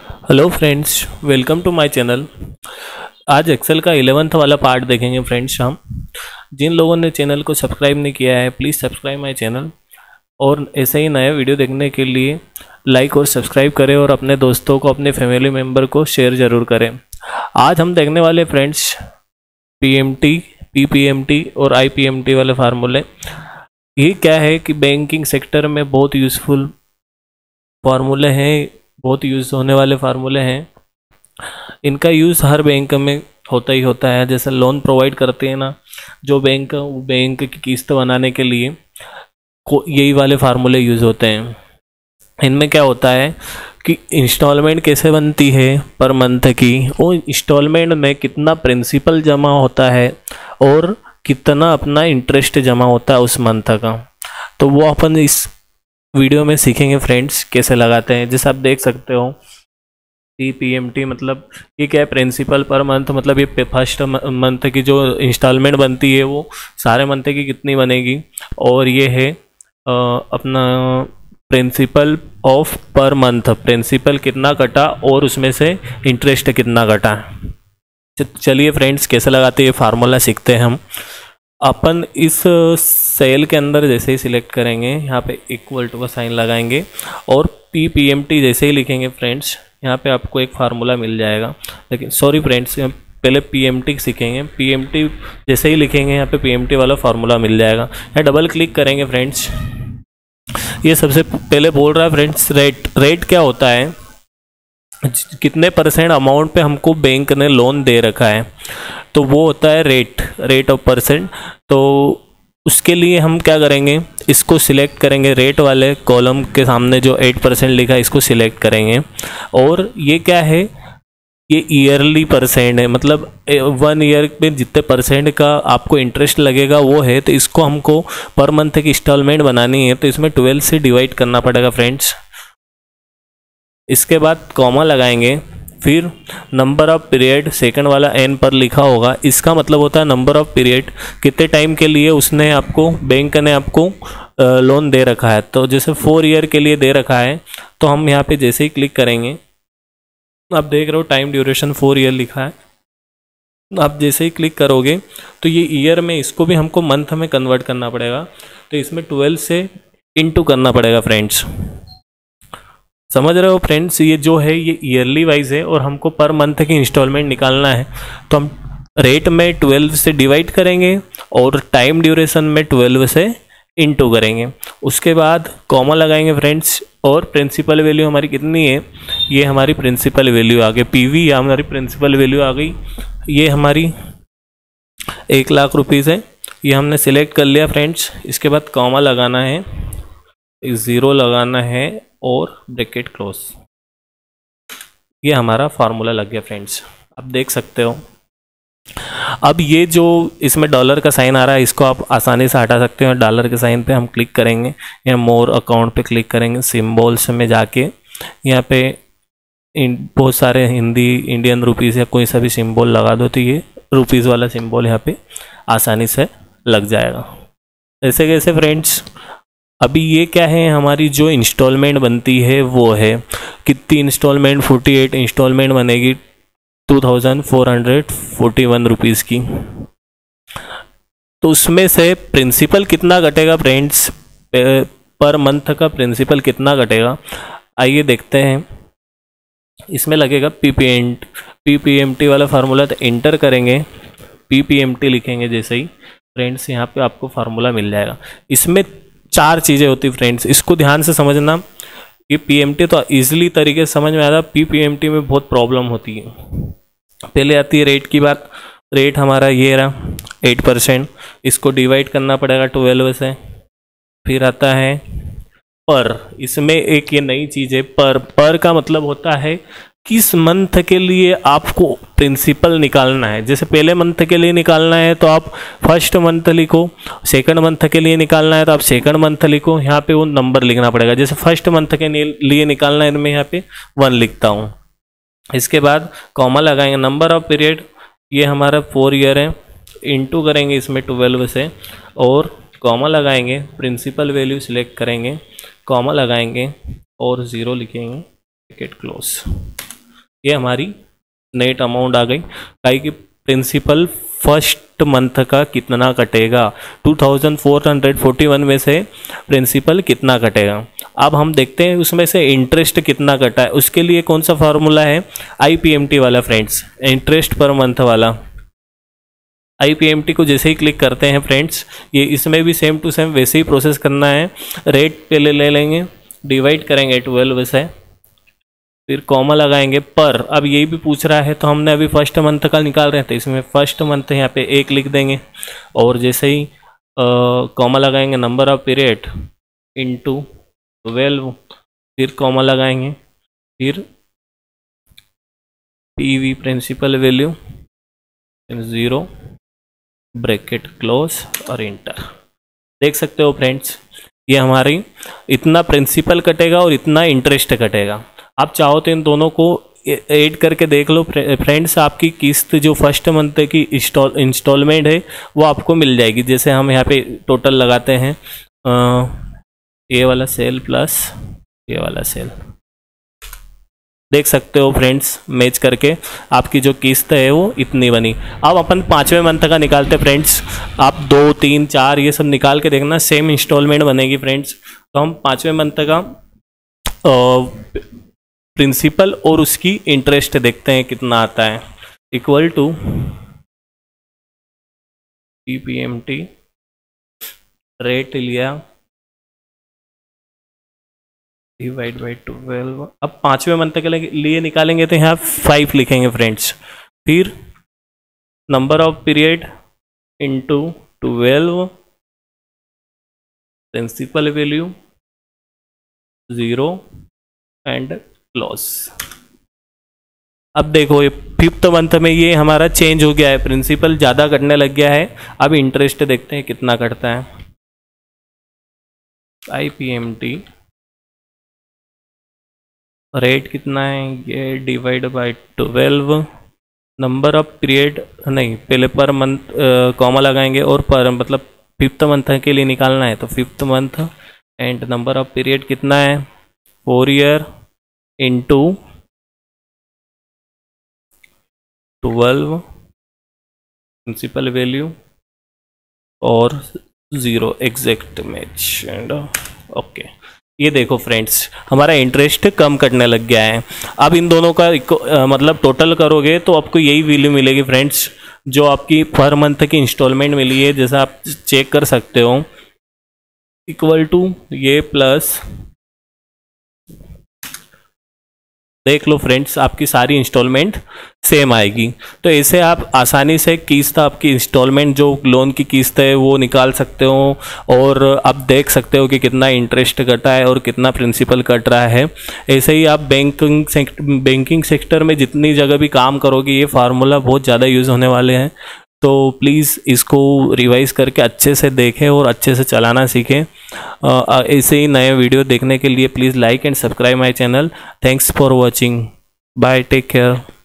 Hello friends, welcome to my channel. आज Excel का 11th वाला पार्ट देखेंगे फ्रेंड्स हम। जिन लोगों ने चैनल को सब्सक्राइब नहीं किया है प्लीज़ सब्सक्राइब माय चैनल, और ऐसे ही नया वीडियो देखने के लिए लाइक और सब्सक्राइब करें, और अपने दोस्तों को, अपने फैमिली मेम्बर को शेयर ज़रूर करें। आज हम देखने वाले फ्रेंड्स PMT, PPMT और IPMT वाले फार्मूले। ये क्या है कि बैंकिंग सेक्टर में बहुत यूज़फुल फार्मूले हैं, बहुत यूज़ होने वाले फार्मूले हैं। इनका यूज़ हर बैंक में होता ही होता है। जैसे लोन प्रोवाइड करते हैं ना जो बैंक, वो बैंक की किस्त बनाने के लिए यही वाले फार्मूले यूज़ होते हैं। इनमें क्या होता है कि इंस्टॉलमेंट कैसे बनती है पर मंथ की, वो इंस्टॉलमेंट में कितना प्रिंसिपल जमा होता है और कितना अपना इंटरेस्ट जमा होता है उस मंथ का, तो वो अपन इस वीडियो में सीखेंगे फ्रेंड्स कैसे लगाते हैं। जैसे आप देख सकते हो PPMT मतलब ये क्या है, प्रिंसिपल पर मंथ, मतलब ये फर्स्ट मंथ की जो इंस्टॉलमेंट बनती है वो सारे मंथ की कितनी बनेगी, और ये है अपना principal of per month, principal कितना कटा और उसमें से इंटरेस्ट कितना कटा। चलिए फ्रेंड्स कैसे लगाते हैं ये फार्मूला सीखते हैं हम। अपन इस सेल के अंदर जैसे ही सिलेक्ट करेंगे यहाँ पे इक्वल टू का साइन लगाएंगे और PPMT जैसे ही लिखेंगे फ्रेंड्स यहाँ पे आपको एक फार्मूला मिल जाएगा। लेकिन सॉरी फ्रेंड्स, पहले PMT सीखेंगे। PMT जैसे ही लिखेंगे यहाँ पे PMT वाला फार्मूला मिल जाएगा। यहाँ डबल क्लिक करेंगे फ्रेंड्स। ये सबसे पहले बोल रहा है फ्रेंड्स रेट। रेट क्या होता है, कितने परसेंट अमाउंट पे हमको बैंक ने लोन दे रखा है, तो वो होता है रेट, रेट ऑफ परसेंट। तो उसके लिए हम क्या करेंगे, इसको सिलेक्ट करेंगे, रेट वाले कॉलम के सामने जो 8% लिखा है इसको सिलेक्ट करेंगे। और ये क्या है, ये ईयरली परसेंट है, मतलब 1 ईयर में जितने परसेंट का आपको इंटरेस्ट लगेगा वो है। तो इसको हमको पर मंथ की इंस्टॉलमेंट बनानी है, तो इसमें 12 से डिवाइड करना पड़ेगा फ्रेंड्स। इसके बाद कॉमा लगाएंगे, फिर नंबर ऑफ पीरियड, सेकंड वाला एन पर लिखा होगा, इसका मतलब होता है नंबर ऑफ पीरियड, कितने टाइम के लिए उसने आपको, बैंक ने आपको लोन दे रखा है। तो जैसे 4 ईयर के लिए दे रखा है, तो हम यहाँ पे जैसे ही क्लिक करेंगे आप देख रहे हो टाइम ड्यूरेशन 4 ईयर लिखा है। आप जैसे ही क्लिक करोगे तो ये ईयर में, इसको भी हमको मंथ में कन्वर्ट करना पड़ेगा, तो इसमें 12 से इंटू करना पड़ेगा फ्रेंड्स। समझ रहे हो फ्रेंड्स, ये जो है ये ईयरली वाइज है और हमको पर मंथ की इंस्टॉलमेंट निकालना है। तो हम रेट में 12 से डिवाइड करेंगे और टाइम ड्यूरेशन में 12 से इनटू करेंगे। उसके बाद कॉमा लगाएंगे फ्रेंड्स, और प्रिंसिपल वैल्यू हमारी कितनी है, ये हमारी प्रिंसिपल वैल्यू आ गई, पीवी या हमारी प्रिंसिपल वैल्यू आ गई, ये हमारी 1,00,000 रुपीज़ है, ये हमने सिलेक्ट कर लिया फ्रेंड्स। इसके बाद कॉमा लगाना है, ज़ीरो लगाना है और ब्रैकेट क्लोज। ये हमारा फार्मूला लग गया फ्रेंड्स, आप देख सकते हो। अब ये जो इसमें डॉलर का साइन आ रहा है इसको आप आसानी से हटा सकते हो। डॉलर के साइन पे हम क्लिक करेंगे या मोर अकाउंट पे क्लिक करेंगे, सिम्बॉल्स में जाके यहाँ पे बहुत सारे हिंदी, इंडियन रुपीज़ या कोई सा भी सिम्बॉल लगा दो, तो ये रुपीज़ वाला सिम्बॉल यहाँ पे आसानी से लग जाएगा। ऐसे कैसे फ्रेंड्स, अभी ये क्या है, हमारी जो इंस्टॉलमेंट बनती है वो है कितनी इंस्टॉलमेंट, 48 इंस्टॉलमेंट बनेगी 2441 रुपीज़ की। तो उसमें से प्रिंसिपल कितना कटेगा फ्रेंड्स, पर मंथ का प्रिंसिपल कितना कटेगा आइए देखते हैं। इसमें लगेगा PPMT वाला फार्मूला, तो एंटर करेंगे, PPMT लिखेंगे जैसे ही फ्रेंड्स, यहाँ पे आपको फार्मूला मिल जाएगा। इसमें 4 चीज़ें होती फ्रेंड्स, इसको ध्यान से समझना। ये PMT तो ईजिली तरीके से समझ में आता है, PPMT में बहुत प्रॉब्लम होती है। पहले आती है रेट की बात। रेट हमारा ये रहा 8%, इसको डिवाइड करना पड़ेगा 12 से। फिर आता है पर, इसमें एक ये नई चीज़ है पर। पर का मतलब होता है किस मंथ के लिए आपको प्रिंसिपल निकालना है। जैसे पहले मंथ के लिए निकालना है तो आप फर्स्ट मंथ लिखो, सेकंड मंथ के लिए निकालना है तो आप सेकंड मंथ लिखो, यहाँ पे वो नंबर लिखना पड़ेगा। जैसे फर्स्ट मंथ के लिए निकालना है तो मैं यहाँ पे 1 लिखता हूँ। इसके बाद कॉमा लगाएंगे, नंबर ऑफ पीरियड ये हमारा 4 ईयर है, इंटू करेंगे इसमें 12 से, और कॉमा लगाएंगे, प्रिंसिपल वैल्यू सिलेक्ट करेंगे, कॉमा लगाएंगे और ज़ीरो लिखेंगे ब्रैकेट क्लोज। ये हमारी नेट अमाउंट आ गई। काई की प्रिंसिपल फर्स्ट मंथ का कितना कटेगा, 2441 में से प्रिंसिपल कितना कटेगा। अब हम देखते हैं उसमें से इंटरेस्ट कितना कटा है। उसके लिए कौन सा फार्मूला है, IPMT वाला फ्रेंड्स, इंटरेस्ट पर मंथ वाला। IPMT को जैसे ही क्लिक करते हैं फ्रेंड्स, ये इसमें भी सेम टू सेम वैसे ही प्रोसेस करना है। रेट पहले ले लेंगे, डिवाइड करेंगे 12 से, फिर कॉमा लगाएंगे पर। अब यही भी पूछ रहा है, तो हमने अभी फर्स्ट मंथ का निकाल रहे थे, इसमें फर्स्ट मंथ यहाँ पे 1 लिख देंगे और जैसे ही कॉमा लगाएंगे नंबर ऑफ पीरियड इनटू 12, फिर कॉमा लगाएंगे, फिर PV principal value 0 bracket close और इंटर। देख सकते हो फ्रेंड्स, ये हमारी इतना प्रिंसिपल कटेगा और इतना इंटरेस्ट कटेगा। आप चाहो तो इन दोनों को ऐड करके देख लो फ्रेंड्स, आपकी किस्त जो फर्स्ट मंथ की इंस्टॉलमेंट है वो आपको मिल जाएगी। जैसे हम यहाँ पे टोटल लगाते हैं, ये वाला सेल प्लस ये वाला सेल, देख सकते हो फ्रेंड्स मैच करके आपकी जो किस्त है वो इतनी बनी। अब अपन पाँचवें मंथ का निकालते फ्रेंड्स, आप 2, 3, 4 ये सब निकाल के देखना, सेम इंस्टॉलमेंट बनेगी फ्रेंड्स। तो हम पाँचवें मंथ का प्रिंसिपल और उसकी इंटरेस्ट देखते हैं कितना आता है। इक्वल टू PPMT रेट लिया डिवाइड बाई 12। अब पांचवें मंथ के लिए निकालेंगे तो यहाँ 5 लिखेंगे फ्रेंड्स, फिर number of period into 12 principal value 0 and close. अब देखो ये 5th मंथ में ये हमारा चेंज हो गया है, प्रिंसिपल ज़्यादा कटने लग गया है। अब इंटरेस्ट देखते हैं कितना कटता है। IPMT रेट कितना है ये divide by 12, number of period नहीं, पहले पर मंथ कॉमा लगाएंगे और पर मतलब 5th मंथ के लिए निकालना है, तो 5th month and number of period कितना है 4 ईयर इंटू 12 प्रिंसिपल वैल्यू और 0 एग्जैक्ट मैच एंड ओके। ये देखो फ्रेंड्स हमारा इंटरेस्ट कम कटने लग गया है। अब इन दोनों का मतलब टोटल करोगे तो आपको यही वैल्यू मिलेगी फ्रेंड्स जो आपकी पर मंथ की इंस्टॉलमेंट मिली है। जैसा आप चेक कर सकते हो, इक्वल टू ये प्लस, देख लो फ्रेंड्स आपकी सारी इंस्टॉलमेंट सेम आएगी। तो ऐसे आप आसानी से किस्त आपकी इंस्टॉलमेंट जो लोन की किस्त है वो निकाल सकते हो और आप देख सकते हो कि कितना इंटरेस्ट कटा है और कितना प्रिंसिपल कट रहा है। ऐसे ही आप बैंकिंग सेक्टर में जितनी जगह भी काम करोगे ये फार्मूला बहुत ज़्यादा यूज़ होने वाले हैं। तो प्लीज़ इसको रिवाइज़ करके अच्छे से देखें और अच्छे से चलाना सीखें। ऐसे ही नए वीडियो देखने के लिए please like and subscribe my channel. Thanks for watching, bye, take care.